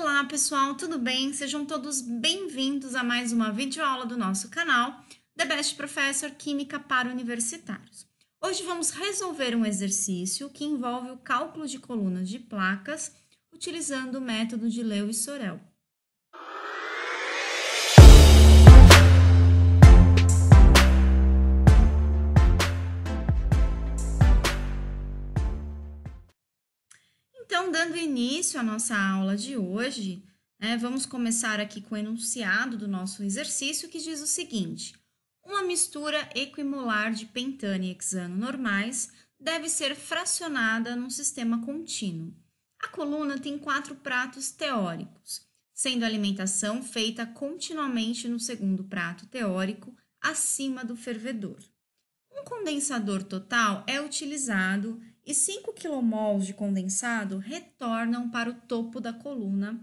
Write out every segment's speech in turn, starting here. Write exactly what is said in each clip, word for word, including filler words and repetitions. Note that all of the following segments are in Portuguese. Olá pessoal, tudo bem? Sejam todos bem-vindos a mais uma videoaula do nosso canal The Best Professor Química para Universitários. Hoje vamos resolver um exercício que envolve o cálculo de colunas de placas utilizando o método de Lewis Sorel. Então, dando início à nossa aula de hoje, né, vamos começar aqui com o enunciado do nosso exercício, que diz o seguinte: uma mistura equimolar de pentano e hexano normais deve ser fracionada num sistema contínuo. A coluna tem quatro pratos teóricos, sendo a alimentação feita continuamente no segundo prato teórico, acima do fervedor. Um condensador total é utilizado e cinco quilomols de condensado retornam para o topo da coluna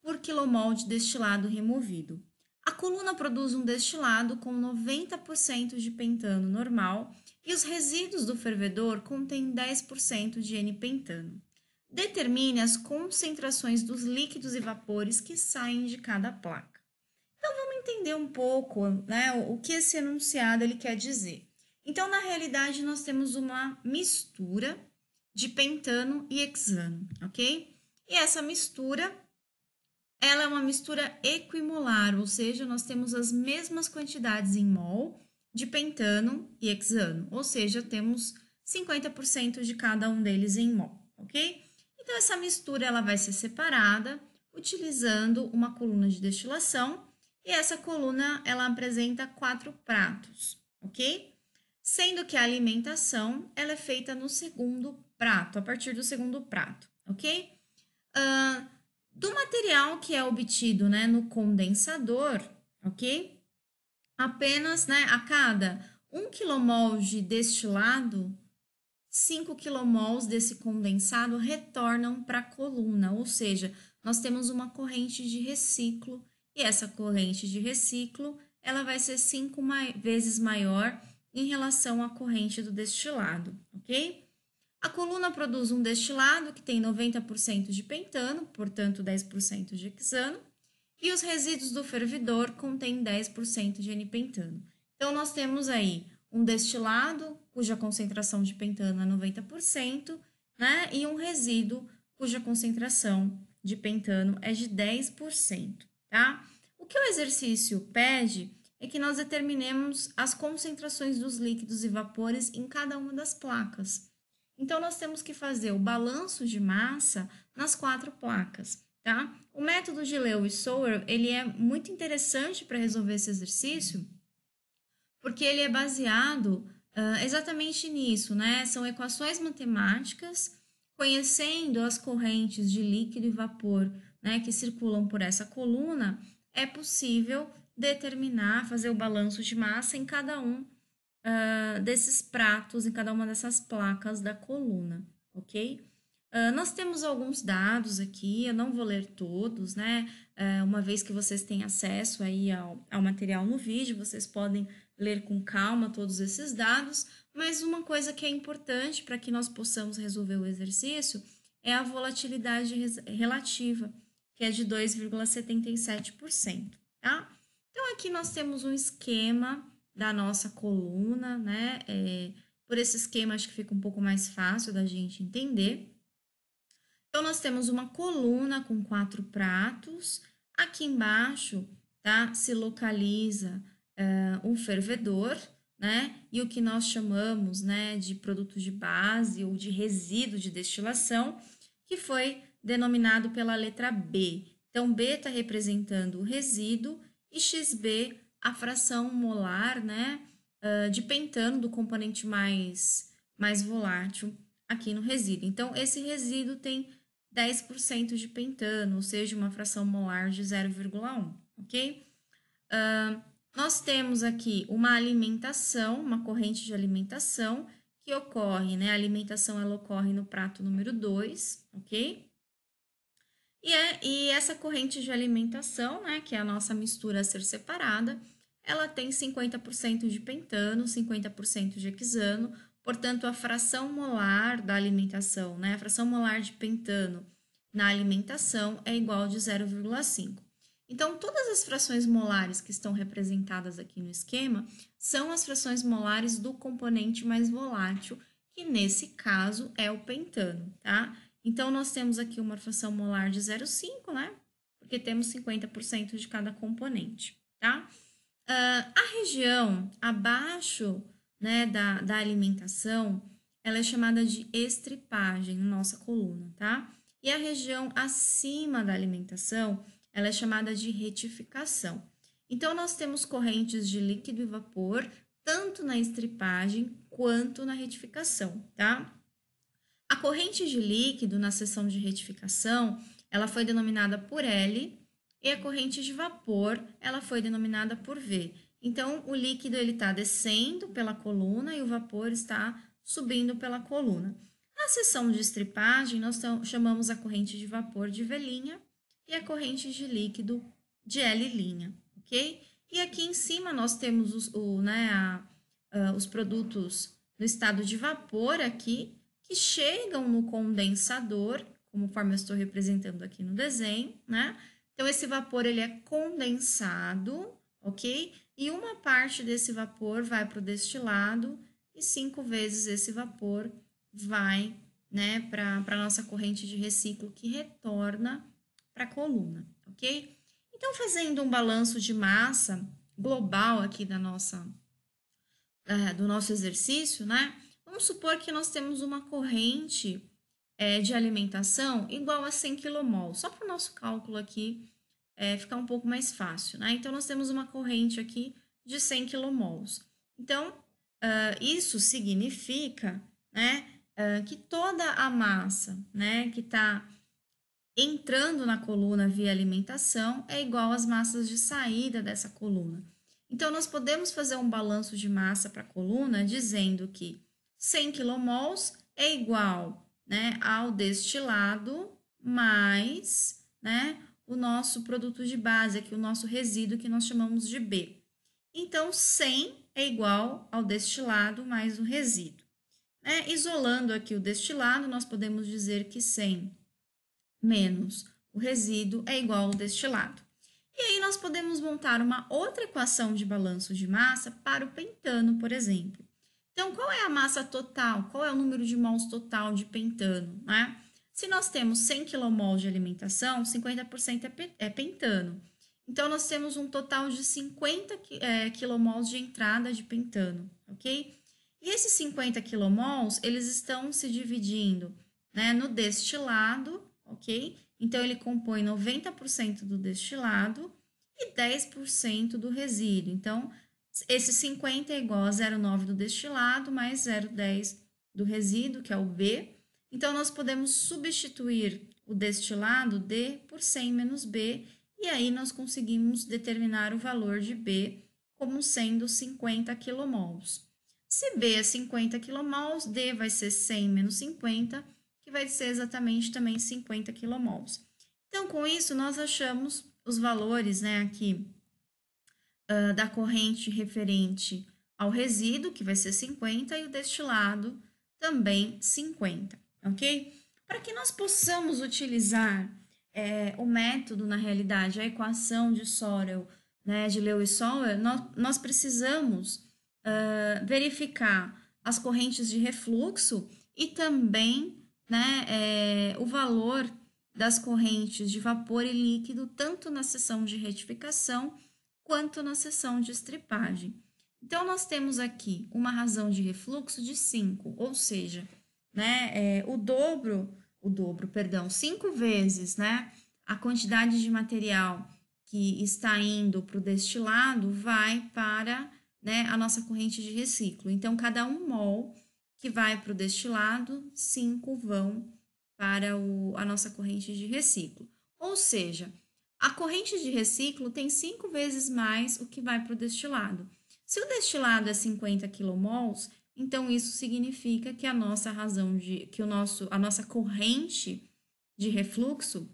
por quilomol de destilado removido. A coluna produz um destilado com noventa por cento de pentano normal e os resíduos do fervedor contêm dez por cento de N-pentano. Determine as concentrações dos líquidos e vapores que saem de cada placa. Então, vamos entender um pouco, né, o que esse enunciado ele quer dizer. Então, na realidade, nós temos uma mistura de pentano e hexano, ok? E essa mistura, ela é uma mistura equimolar, ou seja, nós temos as mesmas quantidades em mol de pentano e hexano, ou seja, temos cinquenta por cento de cada um deles em mol, ok? Então, essa mistura ela vai ser separada utilizando uma coluna de destilação e essa coluna ela apresenta quatro pratos, ok? Sendo que a alimentação ela é feita no segundo prato, a partir do segundo prato, ok? Uh, do material que é obtido, né, no condensador, ok? Apenas, né, a cada um quilomol de destilado, cinco quilomols desse condensado retornam para a coluna, ou seja, nós temos uma corrente de reciclo e essa corrente de reciclo ela vai ser cinco mai- vezes maior em relação à corrente do destilado, ok? A coluna produz um destilado que tem noventa por cento de pentano, portanto dez por cento de hexano, e os resíduos do fervidor contêm dez por cento de N-pentano. Então, nós temos aí um destilado cuja concentração de pentano é noventa por cento, né? E um resíduo cuja concentração de pentano é de dez por cento, tá? O que o exercício pede é que nós determinemos as concentrações dos líquidos e vapores em cada uma das placas. Então, nós temos que fazer o balanço de massa nas quatro placas, tá? O método de Lewis Sorel, ele é muito interessante para resolver esse exercício, porque ele é baseado uh, exatamente nisso, né? São equações matemáticas, conhecendo as correntes de líquido e vapor, né, que circulam por essa coluna, é possível determinar, fazer o balanço de massa em cada um uh, desses pratos, em cada uma dessas placas da coluna, ok? Uh, nós temos alguns dados aqui, eu não vou ler todos, né? Uh, uma vez que vocês têm acesso aí ao, ao material no vídeo, vocês podem ler com calma todos esses dados, mas uma coisa que é importante para que nós possamos resolver o exercício é a volatilidade relativa, que é de dois vírgula setenta e sete por cento, tá? Então, aqui nós temos um esquema da nossa coluna, né? É, por esse esquema, acho que fica um pouco mais fácil da gente entender. Então, nós temos uma coluna com quatro pratos. Aqui embaixo, tá? Se localiza é, um fervedor, né? E o que nós chamamos, né, de produto de base ou de resíduo de destilação, que foi denominado pela letra B. Então, B está representando o resíduo e X B, a fração molar, né, de pentano, do componente mais, mais volátil aqui no resíduo. Então, esse resíduo tem dez por cento de pentano, ou seja, uma fração molar de zero vírgula um, ok? Uh, nós temos aqui uma alimentação, uma corrente de alimentação que ocorre, né, a alimentação ela ocorre no prato número dois, ok? E, é, e essa corrente de alimentação, né, que é a nossa mistura a ser separada, ela tem cinquenta por cento de pentano, cinquenta por cento de hexano, portanto, a fração molar da alimentação, né, a fração molar de pentano na alimentação é igual de zero vírgula cinco. Então, todas as frações molares que estão representadas aqui no esquema são as frações molares do componente mais volátil, que nesse caso é o pentano, tá? Então, nós temos aqui uma fração molar de zero vírgula cinco, né? Porque temos cinquenta por cento de cada componente, tá? Uh, a região abaixo, né, da, da alimentação, ela é chamada de estripagem na nossa coluna, tá? E a região acima da alimentação, ela é chamada de retificação. Então, nós temos correntes de líquido e vapor, tanto na estripagem quanto na retificação, tá? A corrente de líquido na seção de retificação, ela foi denominada por L, e a corrente de vapor, ela foi denominada por V. Então, o líquido ele está descendo pela coluna e o vapor está subindo pela coluna. Na seção de estripagem, nós chamamos a corrente de vapor de V' e a corrente de líquido de L', ok? E aqui em cima nós temos os, o, né, a, a, os produtos no estado de vapor aqui, que chegam no condensador, conforme eu estou representando aqui no desenho, né? Então, esse vapor ele é condensado, ok? E uma parte desse vapor vai para o destilado e cinco vezes esse vapor vai, né, para a nossa corrente de reciclo que retorna para a coluna, ok? Então, fazendo um balanço de massa global aqui da nossa, uh, do nosso exercício, né? Vamos supor que nós temos uma corrente é, de alimentação igual a cem quilomol, só para o nosso cálculo aqui é, ficar um pouco mais fácil, né? Então, nós temos uma corrente aqui de cem quilomols. Então, uh, isso significa, né, uh, que toda a massa, né, que está entrando na coluna via alimentação é igual às massas de saída dessa coluna. Então, nós podemos fazer um balanço de massa para a coluna dizendo que cem quilomols é igual, né, ao destilado mais, né, o nosso produto de base, aqui o nosso resíduo que nós chamamos de B. Então, cem é igual ao destilado mais o resíduo. Né? Isolando aqui o destilado, nós podemos dizer que cem menos o resíduo é igual ao destilado. E aí, nós podemos montar uma outra equação de balanço de massa para o pentano, por exemplo. Então, qual é a massa total? Qual é o número de mols total de pentano, né? Se nós temos cem quilomol de alimentação, cinquenta por cento é pentano. Então, nós temos um total de cinquenta quilomols de entrada de pentano, ok? E esses cinquenta quilomols, eles estão se dividindo, né, no destilado, ok? Então, ele compõe noventa por cento do destilado e dez por cento do resíduo. Então, esse cinquenta é igual a zero vírgula nove do destilado mais zero vírgula dez do resíduo, que é o B. Então, nós podemos substituir o destilado D por cem menos B, e aí nós conseguimos determinar o valor de B como sendo cinquenta quilomols. Se B é cinquenta quilomols, D vai ser cem menos cinquenta, que vai ser exatamente também cinquenta quilomols. Então, com isso, nós achamos os valores, né, aqui uh, da corrente referente ao resíduo, que vai ser cinquenta, e o destilado também cinquenta, ok? Para que nós possamos utilizar é, o método, na realidade, a equação de Sorel, né, de Lewis Sorel, nós, nós precisamos uh, verificar as correntes de refluxo e também, né, é, o valor das correntes de vapor e líquido, tanto na seção de retificação quanto na seção de estripagem. Então, nós temos aqui uma razão de refluxo de cinco, ou seja, né, é, o dobro, o dobro, perdão, cinco vezes, né, a quantidade de material que está indo para o destilado vai para, né, a nossa corrente de reciclo. Então, cada um mol que vai para o destilado, cinco vão para o, a nossa corrente de reciclo. Ou seja, a corrente de reciclo tem cinco vezes mais o que vai para o destilado. Se o destilado é cinquenta quilomols, então isso significa que a nossa razão de que o nosso a nossa corrente de refluxo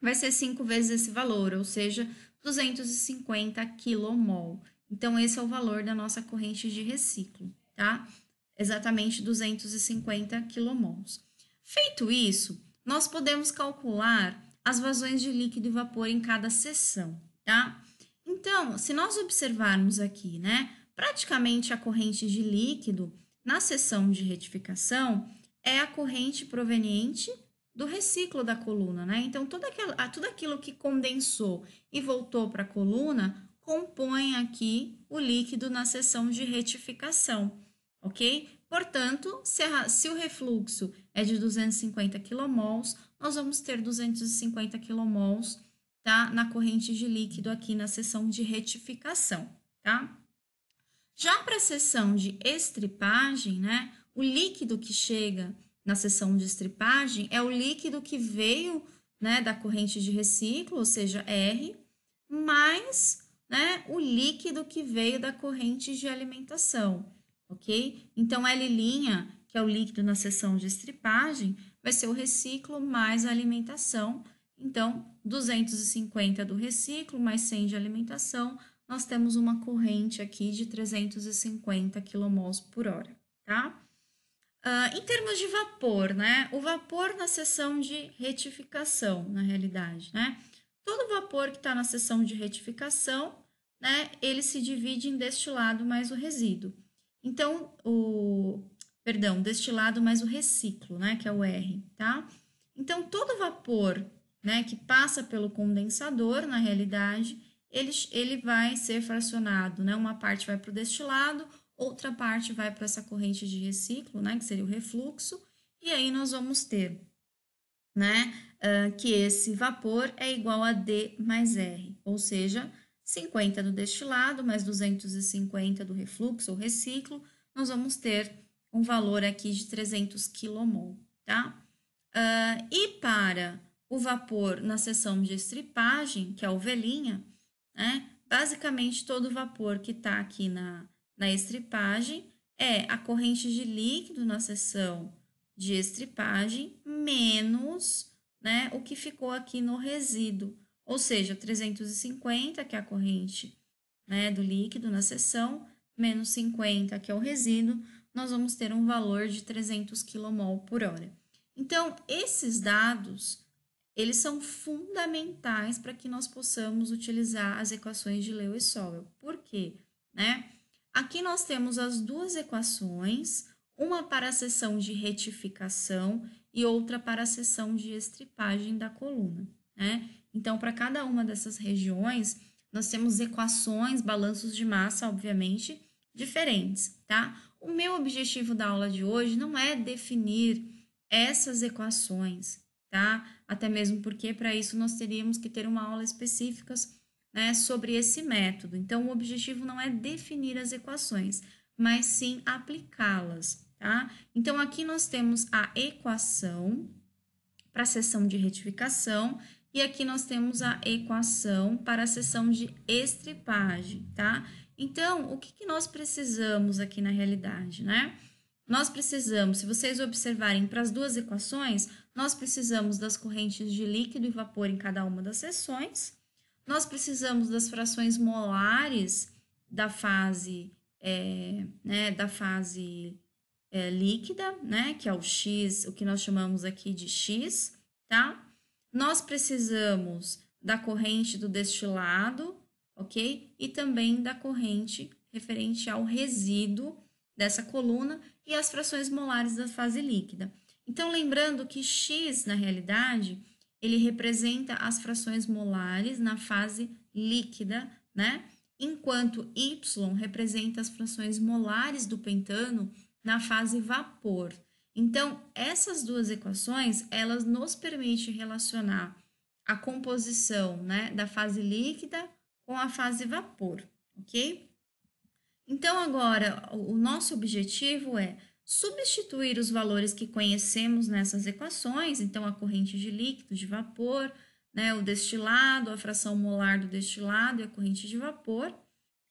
vai ser cinco vezes esse valor, ou seja, duzentos e cinquenta quilomol. Então esse é o valor da nossa corrente de reciclo, tá? Exatamente duzentos e cinquenta quilomols. Feito isso, nós podemos calcular as vazões de líquido e vapor em cada seção, tá? Então, se nós observarmos aqui, né, praticamente a corrente de líquido na seção de retificação é a corrente proveniente do reciclo da coluna, né? Então, toda aquela, tudo aquilo que condensou e voltou para a coluna compõe aqui o líquido na seção de retificação, ok? Portanto, se, a, se o refluxo é de duzentos e cinquenta quilomols, nós vamos ter duzentos e cinquenta quilomols, tá, na corrente de líquido aqui na seção de retificação, tá? Já para a seção de estripagem, né, o líquido que chega na seção de estripagem é o líquido que veio, né, da corrente de reciclo, ou seja, R, mais, né, o líquido que veio da corrente de alimentação, ok? Então, L', que é o líquido na seção de estripagem, vai ser o reciclo mais a alimentação. Então, duzentos e cinquenta do reciclo mais cem de alimentação, nós temos uma corrente aqui de trezentos e cinquenta quilomols por hora, tá? Uh, em termos de vapor, né? O vapor na seção de retificação, na realidade, né? Todo vapor que está na seção de retificação, né? Ele se divide em destilado mais o resíduo. Então, o... Perdão, destilado mais o reciclo, né? Que é o R, tá? Então, todo vapor, né, que passa pelo condensador, na realidade, ele, ele vai ser fracionado, né? Uma parte vai para o destilado, outra parte vai para essa corrente de reciclo, né? Que seria o refluxo, e aí nós vamos ter, né, uh, que esse vapor é igual a D mais R, ou seja, cinquenta do destilado mais duzentos e cinquenta do refluxo ou reciclo, nós vamos ter um valor aqui de trezentos quilomol, tá? Uh, e para o vapor na seção de estripagem, que é o V'inha, né? Basicamente todo o vapor que está aqui na, na estripagem é a corrente de líquido na seção de estripagem menos, né, o que ficou aqui no resíduo, ou seja, trezentos e cinquenta, que é a corrente, né, do líquido na seção, menos cinquenta, que é o resíduo, nós vamos ter um valor de trezentos quilomol por hora. Então, esses dados, eles são fundamentais para que nós possamos utilizar as equações de Lewis Sorel. Por quê? Né? Aqui nós temos as duas equações, uma para a seção de retificação e outra para a seção de estripagem da coluna, né? Então, para cada uma dessas regiões, nós temos equações, balanços de massa, obviamente, diferentes, tá? O meu objetivo da aula de hoje não é definir essas equações, tá? Até mesmo porque para isso nós teríamos que ter uma aula específica, né, sobre esse método. Então, o objetivo não é definir as equações, mas sim aplicá-las, tá? Então, aqui nós temos a equação para a seção de retificação e aqui nós temos a equação para a seção de estripagem, tá? Então, o que que nós precisamos aqui na realidade, né? Nós precisamos, se vocês observarem para as duas equações, nós precisamos das correntes de líquido e vapor em cada uma das seções, nós precisamos das frações molares da fase, é, né, da fase é, líquida, né, que é o X, o que nós chamamos aqui de X, tá? Nós precisamos da corrente do destilado, ok? E também da corrente referente ao resíduo dessa coluna e as frações molares da fase líquida. Então, lembrando que X, na realidade, ele representa as frações molares na fase líquida, né? Enquanto Y representa as frações molares do pentano na fase vapor. Então, essas duas equações, elas nos permitem relacionar a composição, né, da fase líquida com a fase vapor, ok? Então, agora, o nosso objetivo é substituir os valores que conhecemos nessas equações, então, a corrente de líquido, de vapor, né, o destilado, a fração molar do destilado e a corrente de vapor,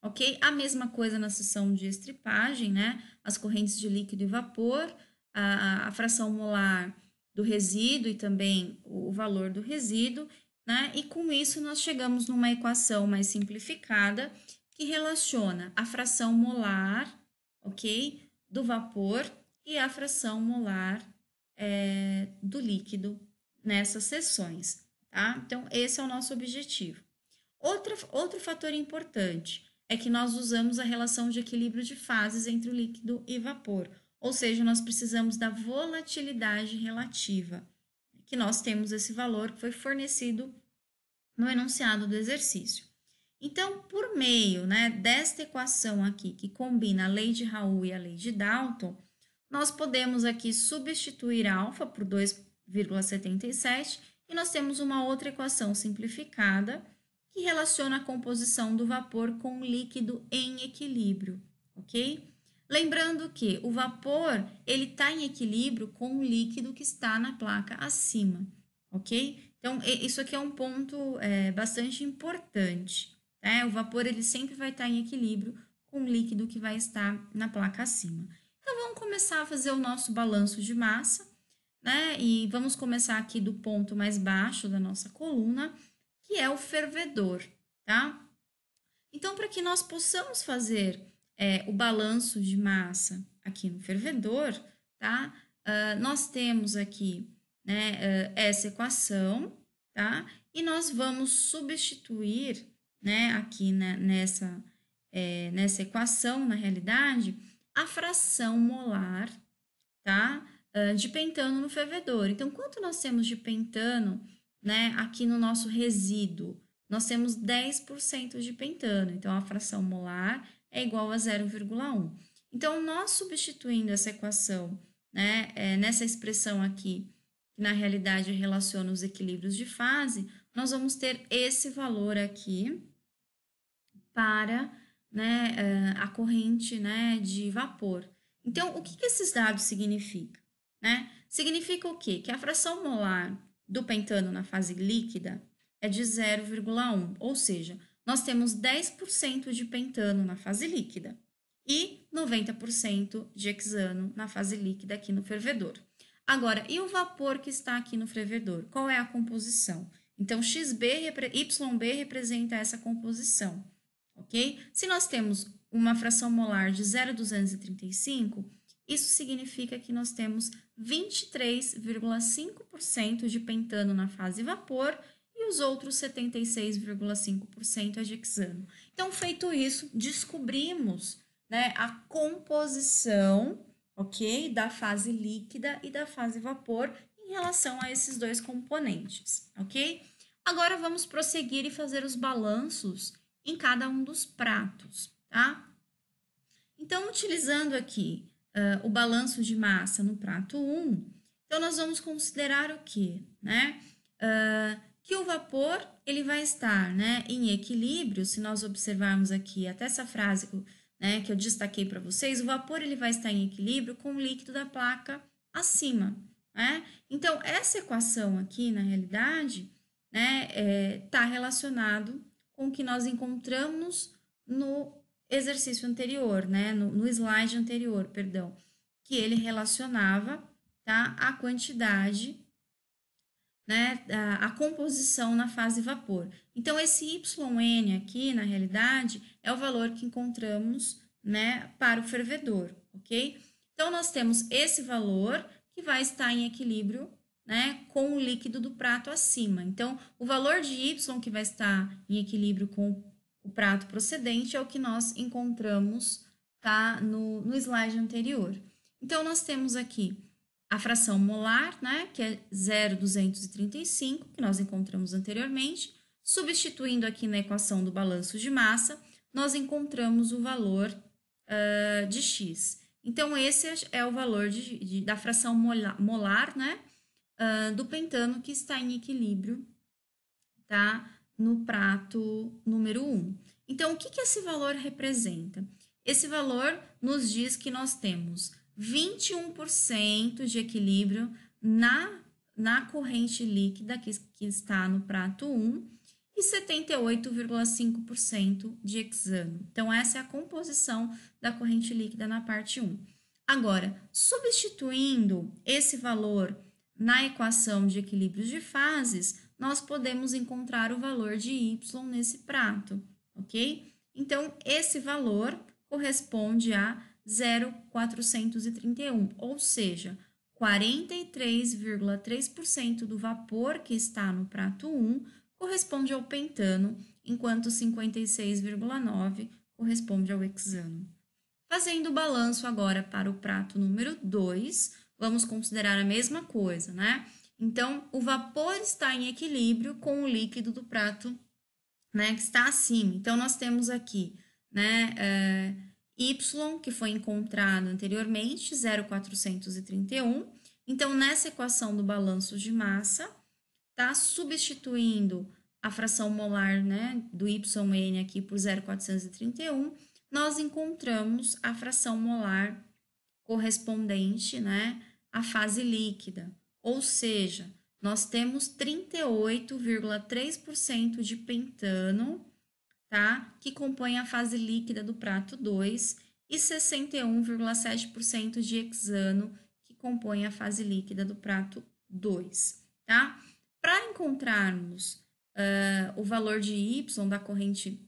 ok? A mesma coisa na seção de estripagem, né, as correntes de líquido e vapor, a, a fração molar do resíduo e também o valor do resíduo, né, e com isso nós chegamos numa equação mais simplificada, que relaciona a fração molar, ok, do vapor e a fração molar é, do líquido nessas sessões, tá? Então, esse é o nosso objetivo. Outra, outro fator importante é que nós usamos a relação de equilíbrio de fases entre o líquido e vapor, ou seja, nós precisamos da volatilidade relativa, que nós temos esse valor que foi fornecido no enunciado do exercício. Então, por meio, né, desta equação aqui, que combina a lei de Raoult e a lei de Dalton, nós podemos aqui substituir alfa por dois vírgula setenta e sete e nós temos uma outra equação simplificada que relaciona a composição do vapor com o líquido em equilíbrio, ok? Lembrando que o vapor ele está em equilíbrio com o líquido que está na placa acima, ok? Então, isso aqui é um ponto é, bastante importante, né? O vapor ele sempre vai estar em equilíbrio com o líquido que vai estar na placa acima. Então, vamos começar a fazer o nosso balanço de massa, né? E vamos começar aqui do ponto mais baixo da nossa coluna, que é o fervedor, tá? Então, para que nós possamos fazer É, o balanço de massa aqui no fervedor, tá? Uh, nós temos aqui, né, uh, essa equação, tá? E nós vamos substituir, né, aqui na, nessa, é, nessa equação, na realidade, a fração molar, tá? Uh, de pentano no fervedor. Então, quanto nós temos de pentano, né, aqui no nosso resíduo? Nós temos dez por cento de pentano, então a fração molar é igual a zero vírgula um. Então, nós substituindo essa equação, né, é, nessa expressão aqui, que na realidade relaciona os equilíbrios de fase, nós vamos ter esse valor aqui para, né, a corrente, né, de vapor. Então, o que que esses dados significam? Né? Significa o quê? Que a fração molar do pentano na fase líquida é de zero vírgula um, ou seja, nós temos dez por cento de pentano na fase líquida e noventa por cento de hexano na fase líquida aqui no fervedor. Agora, e o vapor que está aqui no fervedor? Qual é a composição? Então, X B, Y B representa essa composição, ok? Se nós temos uma fração molar de zero vírgula duzentos e trinta e cinco, isso significa que nós temos vinte e três vírgula cinco por cento de pentano na fase vapor e os outros setenta e seis vírgula cinco por cento é de hexano. Então, feito isso, descobrimos, né, a composição, ok, da fase líquida e da fase vapor em relação a esses dois componentes, ok? Agora, vamos prosseguir e fazer os balanços em cada um dos pratos, tá? Então, utilizando aqui uh, o balanço de massa no prato um, então, nós vamos considerar o quê, né? Uh, que o vapor ele vai estar, né, em equilíbrio, se nós observarmos aqui até essa frase, né, que eu destaquei para vocês, o vapor ele vai estar em equilíbrio com o líquido da placa acima, né? Então, essa equação aqui, na realidade, né, é, tá relacionado com o que nós encontramos no exercício anterior, né, no, no slide anterior, perdão, que ele relacionava, tá, a quantidade, né, a, a composição na fase vapor. Então, esse Y N aqui, na realidade, é o valor que encontramos, né, para o fervedor, ok? Então, nós temos esse valor que vai estar em equilíbrio, né, com o líquido do prato acima. Então, o valor de Y que vai estar em equilíbrio com o prato procedente é o que nós encontramos, tá, no, no slide anterior. Então, nós temos aqui a fração molar, né, que é zero vírgula duzentos e trinta e cinco, que nós encontramos anteriormente, substituindo aqui na equação do balanço de massa, nós encontramos o valor uh, de X. Então, esse é o valor de, de, da fração molar, molar, né, uh, do pentano que está em equilíbrio, tá, no prato número um. Então, o que que esse valor representa? Esse valor nos diz que nós temos vinte e um por cento de equilíbrio na, na corrente líquida que, que está no prato um e setenta e oito vírgula cinco por cento de hexano. Então, essa é a composição da corrente líquida na parte um. Agora, substituindo esse valor na equação de equilíbrios de fases, nós podemos encontrar o valor de Y nesse prato, ok? Então, esse valor corresponde a zero vírgula quatrocentos e trinta e um, ou seja, quarenta e três vírgula três por cento do vapor que está no prato um corresponde ao pentano, enquanto cinquenta e seis vírgula nove por cento corresponde ao hexano. Fazendo o balanço agora para o prato número dois, vamos considerar a mesma coisa, né? Então, o vapor está em equilíbrio com o líquido do prato, né, que está acima. Então, nós temos aqui, né, é, Y, que foi encontrado anteriormente, zero vírgula quatrocentos e trinta e um. Então, nessa equação do balanço de massa, tá substituindo a fração molar, né, do Y N aqui por zero vírgula quatrocentos e trinta e um, nós encontramos a fração molar correspondente, né, à fase líquida. Ou seja, nós temos trinta e oito vírgula três por cento de pentano, tá, que compõe a fase líquida do prato dois, e sessenta e um vírgula sete por cento de hexano, que compõe a fase líquida do prato dois. Tá? Para encontrarmos uh, o valor de Y da corrente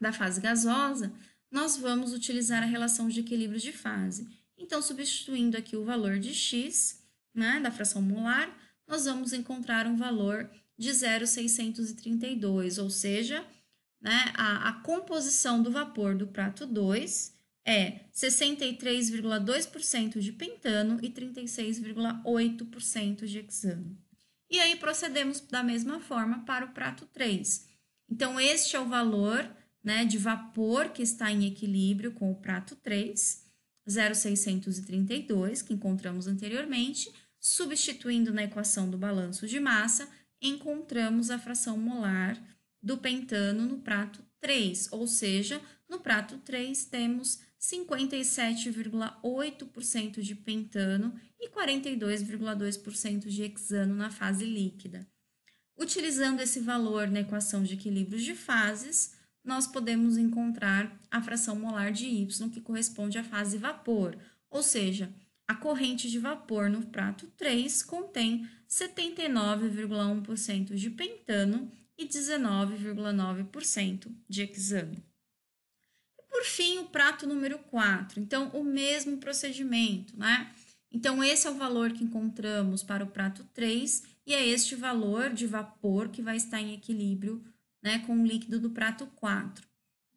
da fase gasosa, nós vamos utilizar a relação de equilíbrio de fase. Então, substituindo aqui o valor de X, né, da fração molar, nós vamos encontrar um valor de zero vírgula seiscentos e trinta e dois, ou seja, né, a, a composição do vapor do prato dois é sessenta e três vírgula dois por cento de pentano e trinta e seis vírgula oito por cento de hexano. E aí procedemos da mesma forma para o prato três. Então, este é o valor, né, de vapor que está em equilíbrio com o prato três, zero vírgula seiscentos e trinta e dois, que encontramos anteriormente, substituindo na equação do balanço de massa, encontramos a fração molar do pentano no prato três, ou seja, no prato três temos cinquenta e sete vírgula oito por cento de pentano e quarenta e dois vírgula dois por cento de hexano na fase líquida. Utilizando esse valor na equação de equilíbrio de fases, nós podemos encontrar a fração molar de Y, que corresponde à fase vapor, ou seja, a corrente de vapor no prato três contém setenta e nove vírgula um por cento de pentano e dezenove vírgula nove por cento de hexano. E por fim, o prato número quatro. Então, o mesmo procedimento, né? Então, esse é o valor que encontramos para o prato três e é este valor de vapor que vai estar em equilíbrio, né, com o líquido do prato quatro.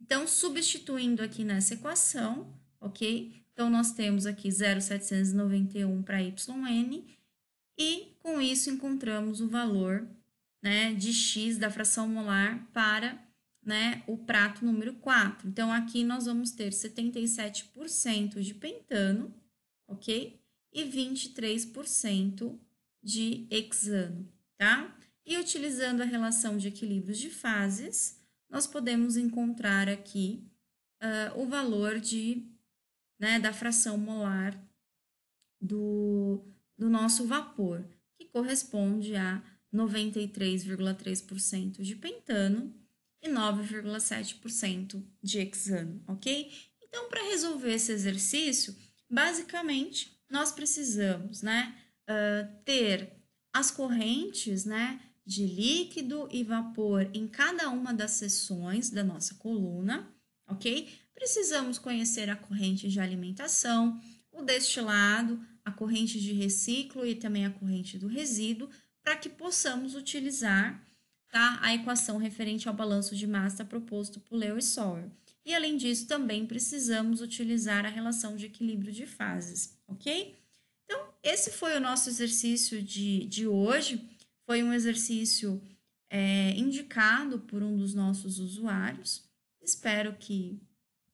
Então, substituindo aqui nessa equação, ok? Então, nós temos aqui zero vírgula setecentos e noventa e um para Y N e, com isso, encontramos o valor, né, de X da fração molar para, né, o prato número quatro. Então, aqui nós vamos ter setenta e sete por cento de pentano, ok? E vinte e três por cento de hexano, tá? E utilizando a relação de equilíbrios de fases, nós podemos encontrar aqui uh, o valor de... Né, da fração molar do, do nosso vapor, que corresponde a noventa e três vírgula três por cento de pentano e nove vírgula sete por cento de hexano, ok? Então, para resolver esse exercício, basicamente, nós precisamos, né, uh, ter as correntes, né, de líquido e vapor em cada uma das seções da nossa coluna, ok? Precisamos conhecer a corrente de alimentação, o destilado, a corrente de reciclo e também a corrente do resíduo, para que possamos utilizar, tá, a equação referente ao balanço de massa proposto por Lewis Sorel. E, além disso, também precisamos utilizar a relação de equilíbrio de fases, ok? Então, esse foi o nosso exercício de, de hoje. Foi um exercício é, indicado por um dos nossos usuários. Espero que...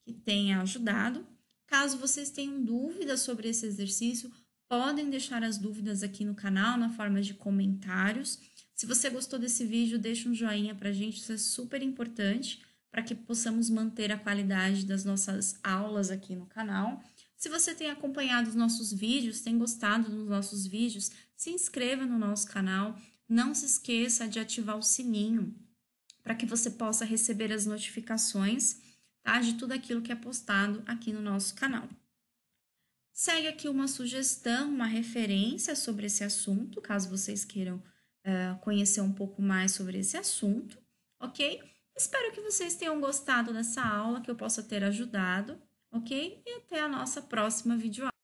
que tenha ajudado. Caso vocês tenham dúvidas sobre esse exercício, podem deixar as dúvidas aqui no canal, na forma de comentários. Se você gostou desse vídeo, deixa um joinha pra gente, isso é super importante, para que possamos manter a qualidade das nossas aulas aqui no canal. Se você tem acompanhado os nossos vídeos, tem gostado dos nossos vídeos, se inscreva no nosso canal. Não se esqueça de ativar o sininho, para que você possa receber as notificações de tudo aquilo que é postado aqui no nosso canal. Segue aqui uma sugestão, uma referência sobre esse assunto, caso vocês queiram uh, conhecer um pouco mais sobre esse assunto, ok? Espero que vocês tenham gostado dessa aula, que eu possa ter ajudado, ok? E até a nossa próxima videoaula.